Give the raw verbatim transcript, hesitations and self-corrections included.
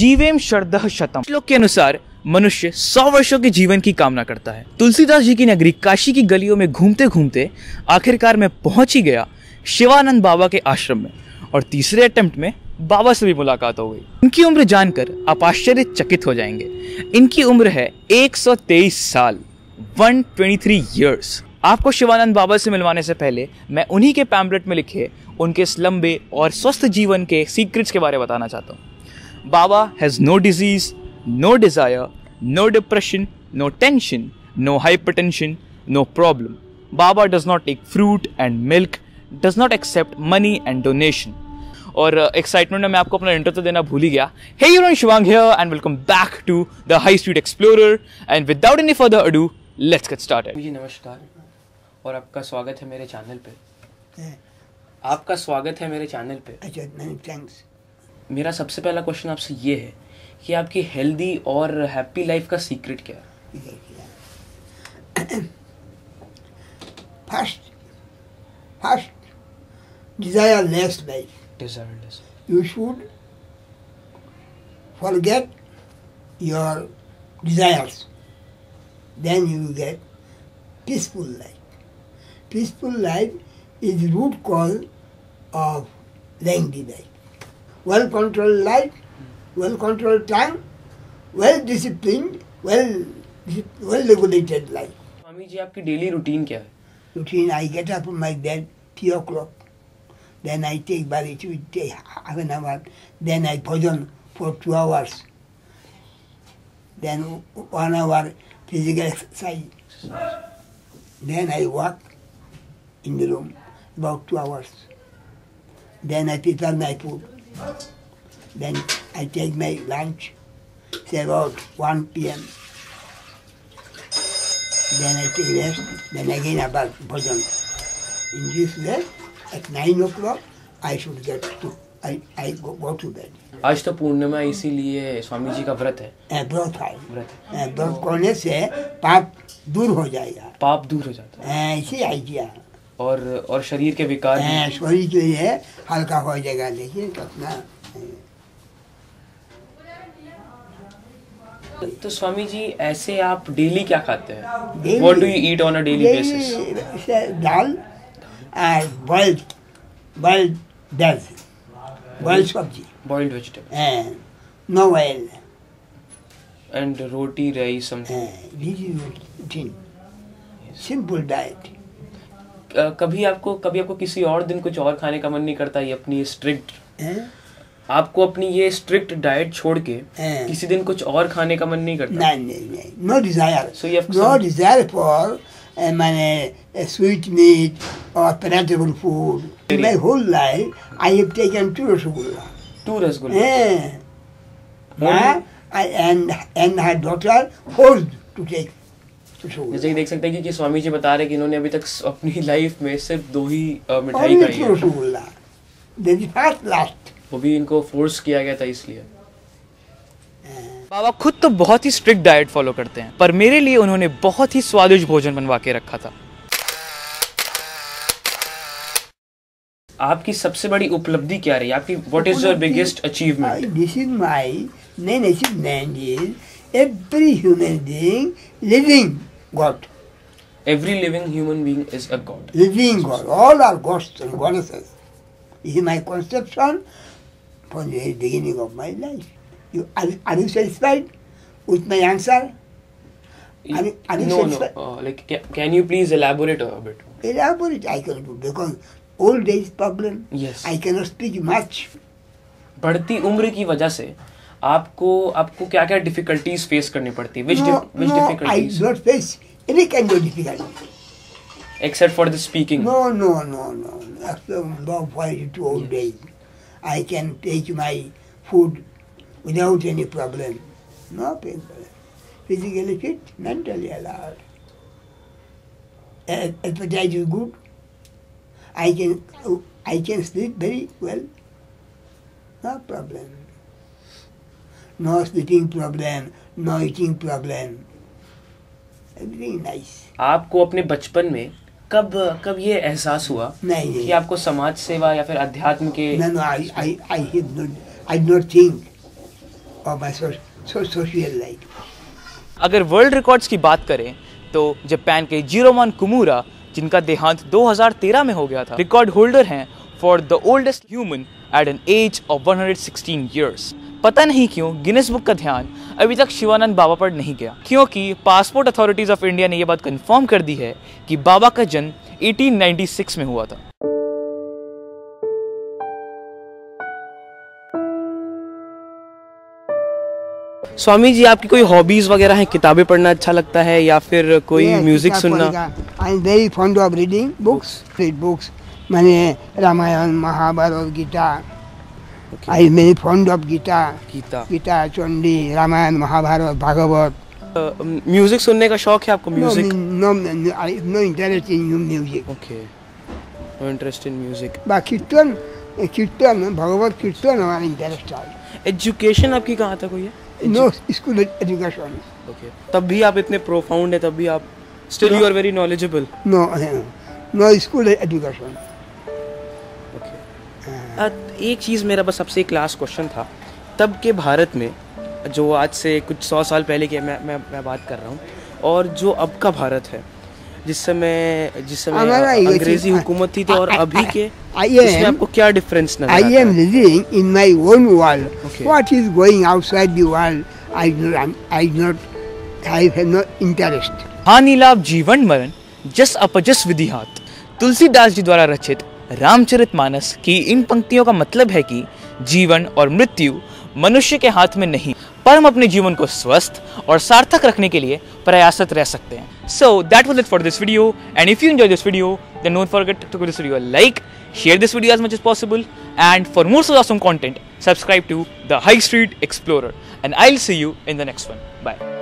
जीवेम शरदः शतम। श्लोक के अनुसार मनुष्य सौ वर्षों के जीवन की कामना करता है। तुलसीदास जी की नगरी काशी की गलियों में घूमते घूमते आखिरकार मैं पहुंच ही गया शिवानंद बाबा के आश्रम में और तीसरे अटेम्प्ट में बाबा से भी मुलाकात हो गई। इनकी उम्र जानकर आप आश्चर्यचकित हो जाएंगे। इनकी उम्र है एक सौ तेईस साल, एक सौ तेईस इयर्स। आपको शिवानंद बाबा से मिलवाने से पहले मैं उन्हीं के पैम्पलेट में लिखे उनके इस लंबे और स्वस्थ जीवन के सीक्रेट्स के बारे में बताना चाहता हूँ। बाबा has no disease, no desire, no depression, no tension, no hypertension, no problem. बाबा does not take fruit and milk, does not accept money and donation. और एक्साइटमेंट में मैं आपको अपना इंटरव्यू तो देना भूल ही गया। Hey everyone, Shivang here and welcome back to the high street explorer and without any further ado let's get started. जी नमस्कार और आपका स्वागत है मेरे चैनल पे। आपका स्वागत है मेरे चैनल पे। अच्छा, थैंक्स। मेरा सबसे पहला क्वेश्चन आपसे ये है कि आपकी हेल्दी और हैप्पी लाइफ का सीक्रेट क्या है? First first desire less life. Desireless. You should forget your desires, then you will get peaceful life. Peaceful life is the root cause of lengthy life. Well controlled life, well controlled time, well disciplined, well well regulated life. Swami ji, आपकी daily routine क्या है? Routine, I get up from my bed three o'clock. Then I take bath, it will take half an hour. Then I bhajan for two hours. Then one hour physical exercise. Then I walk in the room about two hours. Then I prepare my food. Then I take my lunch, say about one p m Then I take rest. Then again about bhajan. In this way, at nine o'clock I should get to I I go, go to bed. आज तो पूर्णिमा, इसीलिए स्वामी जी का व्रत है। व्रत है, व्रत है। व्रत करने से पाप दूर हो जाएगा। पाप दूर हो जाता है, ऐसी आइडिया। और और शरीर के विकार, शरीर जो है हल्का हो जाएगा। देखिए अपना। तो स्वामी जी, ऐसे आप डेली क्या खाते हैं? What do you eat on a daily basis? Dal and boiled, boiled dal, boiled sabji, boiled vegetable, and no oil, and roti, rice, something. Very routine, simple diet. कभी आपको कभी आपको किसी और दिन कुछ और खाने का मन नहीं करता? ये अपनी स्ट्रिक्ट, आपको अपनी ये स्ट्रिक्ट डाइट छोड़ के किसी दिन कुछ और खाने का मन नहीं करता? नहीं नहीं नहीं, no desire. So you have no desire for मैंने sweet meat or palatable food. My whole life I have taken two rasgulla. Two rasgulla. Yeah. Ma, I and and her daughter forced to take rasgulla. जैसे कि देख सकते हैं कि स्वामी जी बता रहे कि इन्होंने अभी तक अपनी लाइफ में सिर्फ दो ही मिठाई खाई है। rasgulla. They did not last. वो भी इनको फोर्स किया गया था इसलिए। बाबा खुद तो बहुत ही स्ट्रिक्ट डाइट फॉलो करते हैं, पर मेरे लिए उन्होंने बहुत ही स्वादिष्ट भोजन बनवा के रखा था। आपकी सबसे बड़ी उपलब्धि क्या रही? आपकी what is your biggest achievement? This is my main achievement is every human being living god. Every living human being is a god, living god. All are gods and goddesses is my conception from the beginning of my life. You, are, are you satisfied with my answer? Are you, are you no, satisfied? no. Uh, like, can, can you please elaborate a bit? Elaborate, I cannot do, because old age problem. Yes. I cannot speak much. बढ़ती उम्र की वजह से आपको आपको क्या क्या difficulties face करनी पड़ती? Which no, dif, which no, difficulties? No, no, I don't face any kind of difficulty. Except for the speaking. No, no, no, no. After to old yes. age, I can take my food without any problem, no problem. Physically fit, mentally allowed. Appetite is good. I can I can sleep very well, no problem. No sleeping problem, no eating problem. Everything nice. आपको अपने बचपन में कब कब ये एहसास हुआ कि आपको समाज सेवा या फिर अध्यात्म के? No, no, I I I did not I did not think. of my social life. अगर वर्ल्ड रिकॉर्ड्स की बात करें तो जापान के जिरोमन कुमुरा, जिनका देहांत दो हज़ार तेरह में हो गया था, रिकॉर्ड होल्डर हैं for the oldest human at an age of one hundred sixteen years. पता नहीं क्यों गिनेस बुक का ध्यान अभी तक शिवानंद बाबा पर नहीं गया, क्योंकि पासपोर्ट अथॉरिटीज ऑफ इंडिया ने यह बात कंफर्म कर दी है कि बाबा का जन्म अठारह सौ छियानवे में हुआ था। स्वामी जी, आपकी कोई हॉबीज वगैरह हैं? किताबें पढ़ना अच्छा लगता है या फिर कोई yes, म्यूजिक सुनना? I am very fond of reading books, read books मैंने Ramayan, Mahabharat, Gita. I am very fond of Gita, Gita, Gita Chandi, Ramayan, Mahabharat, Bhagavat. Music uh, सुनने का शौक है आपको? Music no, no interest in music. Okay, no interest in music. बाकी कीर्तन, कीर्तन, भगवत कीर्तन हमारा इंटरेस्ट है। एजुकेशन आपकी कहाँ तक हुई है? No school education. ओके, तब भी आप इतने प्रोफाउंड है, तब भी आप still you are very knowledgeable. No no school education. Okay, एक चीज़ मेरा बस सबसे एक लास्ट क्वेश्चन था। तब के भारत में जो आज से कुछ सौ साल पहले की मैं मैं मैं बात कर रहा हूँ, और जो अब का भारत है, जिस समय जिस समय अंग्रेजी हुकूमत थी, तो और अभी के इसमें आपको क्या डिफरेंस नजर आता है? I am living in my own world. What is going outside the world I not I not I have no interest. हानि लाभ जीवन मरण जस अपजस विधिहात, तुलसीदास जी द्वारा रचित रामचरित मानस की इन पंक्तियों का मतलब है कि जीवन और मृत्यु मनुष्य के हाथ में नहीं, पर हम अपने जीवन को स्वस्थ और सार्थक रखने के लिए प्रयासरत रह सकते हैं। So that was it for this video, and if you enjoy this video then don't forget to give this video a like, share this video as much as possible, and for more such awesome content subscribe to the High Street Explorer, and I'll see you in the next one. Bye.